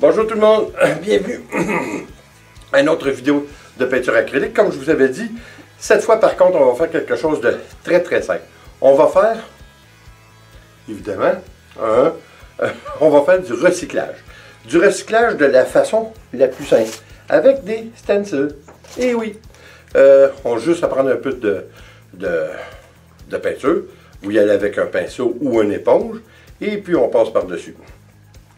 Bonjour tout le monde, bienvenue à une autre vidéo de peinture acrylique. Comme je vous avais dit, cette fois par contre, on va faire quelque chose de très simple. On va faire, évidemment, on va faire du recyclage. Du recyclage de la façon la plus simple, avec des stencils. Et oui, on va juste prendre un peu de peinture. Vous y allez avec un pinceau ou une éponge, et puis on passe par-dessus.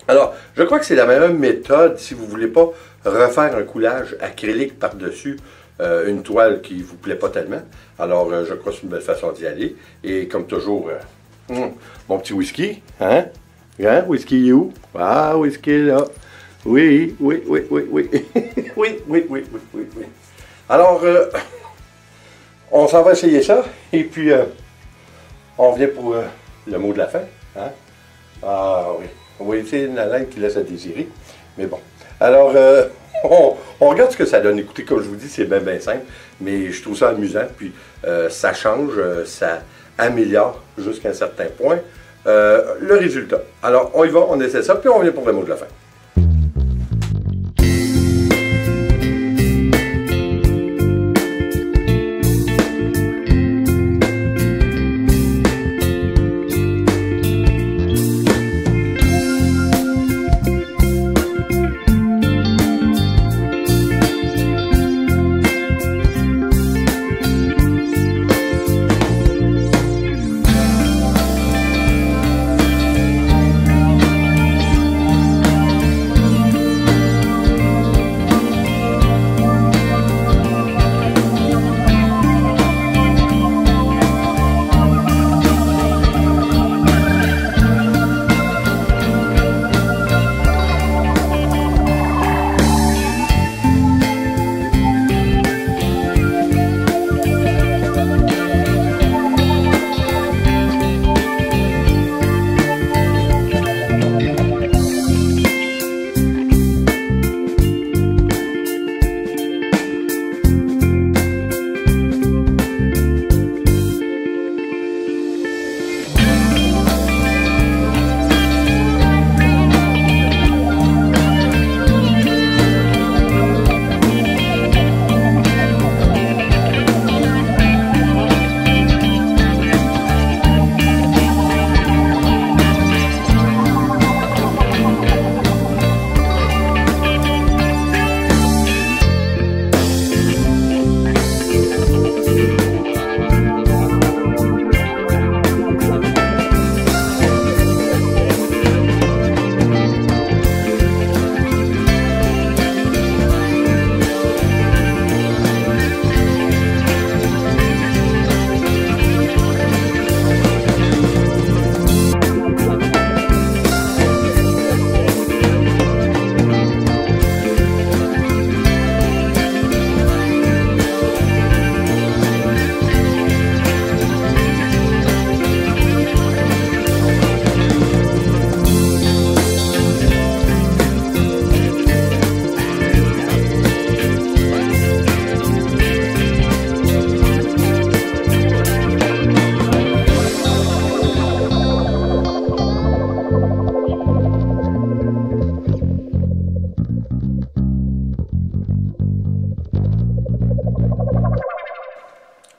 Alors, je crois que c'est la même méthode si vous ne voulez pas refaire un coulage acrylique par-dessus une toile qui ne vous plaît pas tellement. Alors, je crois que c'est une belle façon d'y aller. Et comme toujours, mon petit whisky. Hein? Hein? Whisky, il est où? Ah, whisky, là. Oui. Alors, on s'en va essayer ça. Et puis, on vient pour le mot de la fin. Hein? Ah, oui. Oui, c'est une haleine qui laisse à désirer, mais bon. Alors, on regarde ce que ça donne. Écoutez, comme je vous dis, c'est bien simple, mais je trouve ça amusant, puis ça change, ça améliore jusqu'à un certain point le résultat. Alors, on y va, on essaie ça, puis on revient pour le mot de la fin.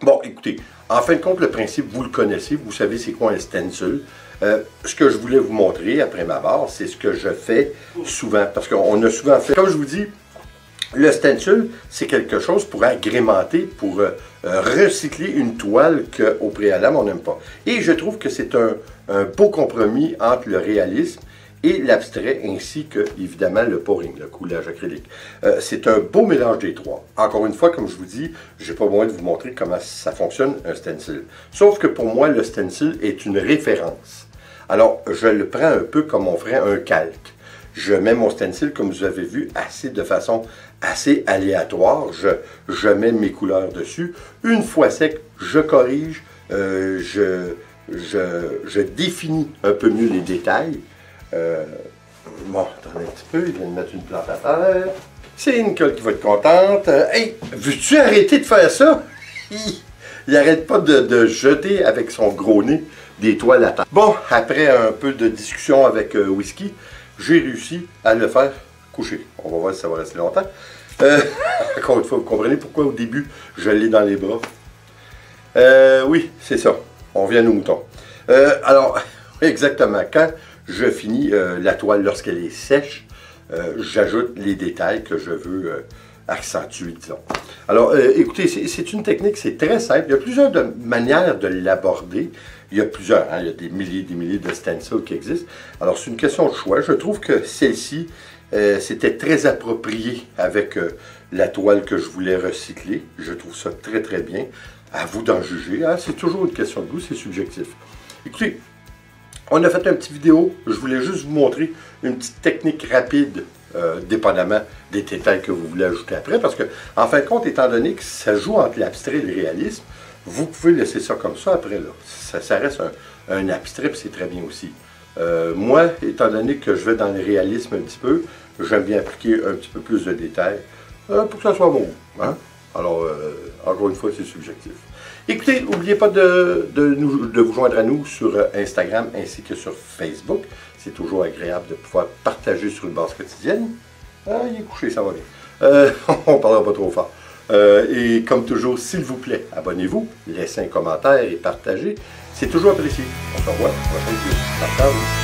Bon, écoutez, en fin de compte, le principe, vous le connaissez, vous savez c'est quoi un stencil. Ce que je voulais vous montrer après ma barre, c'est ce que je fais souvent, parce qu'on a souvent fait, comme je vous dis, le stencil, c'est quelque chose pour agrémenter, pour recycler une toile qu'au préalable, on n'aime pas. Et je trouve que c'est un beau compromis entre le réalisme et l'abstrait, ainsi que, évidemment, le pouring, le coulage acrylique. C'est un beau mélange des trois. Encore une fois, comme je vous dis, je n'ai pas moyen de vous montrer comment ça fonctionne, un stencil. Sauf que pour moi, le stencil est une référence. Alors, je le prends un peu comme on ferait un calque. Je mets mon stencil, comme vous avez vu, de façon assez aléatoire. Je mets mes couleurs dessus. Une fois sec, je corrige, je définis un peu mieux les détails. Bon, attendez un petit peu, il vient de mettre une plante à terre. C'est Nicole qui va être contente. Hey, veux-tu arrêter de faire ça? Il n'arrête pas de jeter avec son gros nez des toiles à terre. Bon, après un peu de discussion avec Whisky, j'ai réussi à le faire coucher. On va voir si ça va rester longtemps. Encore une fois, vous comprenez pourquoi au début, je l'ai dans les bras. Oui, c'est ça. On revient à nos moutons. Alors, exactement, quand je finis la toile lorsqu'elle est sèche, j'ajoute les détails que je veux accentuer, disons. Alors, écoutez, c'est une technique, c'est très simple. Il y a plusieurs manières de l'aborder. Il y a plusieurs, hein, il y a des milliers de stencils qui existent. Alors, c'est une question de choix. Je trouve que celle-ci, c'était très approprié avec la toile que je voulais recycler. Je trouve ça très, très bien. À vous d'en juger. Hein? C'est toujours une question de goût, c'est subjectif. Écoutez, on a fait une petite vidéo. Je voulais juste vous montrer une petite technique rapide, dépendamment des détails que vous voulez ajouter après. Parce que, en fin de compte, étant donné que ça joue entre l'abstrait et le réalisme, vous pouvez laisser ça comme ça après. Là. Ça reste un abstrait, puis c'est très bien aussi. Moi, étant donné que je vais dans le réalisme un petit peu, j'aime bien appliquer un petit peu plus de détails pour que ça soit bon. Hein? Alors, encore une fois, c'est subjectif. Écoutez, n'oubliez pas de vous joindre à nous sur Instagram ainsi que sur Facebook. C'est toujours agréable de pouvoir partager sur une base quotidienne. Ah, il est couché, ça va bien. On ne parlera pas trop fort. Et comme toujours, s'il vous plaît, abonnez-vous, laissez un commentaire et partagez. C'est toujours apprécié. On se revoit à la prochaine vidéo.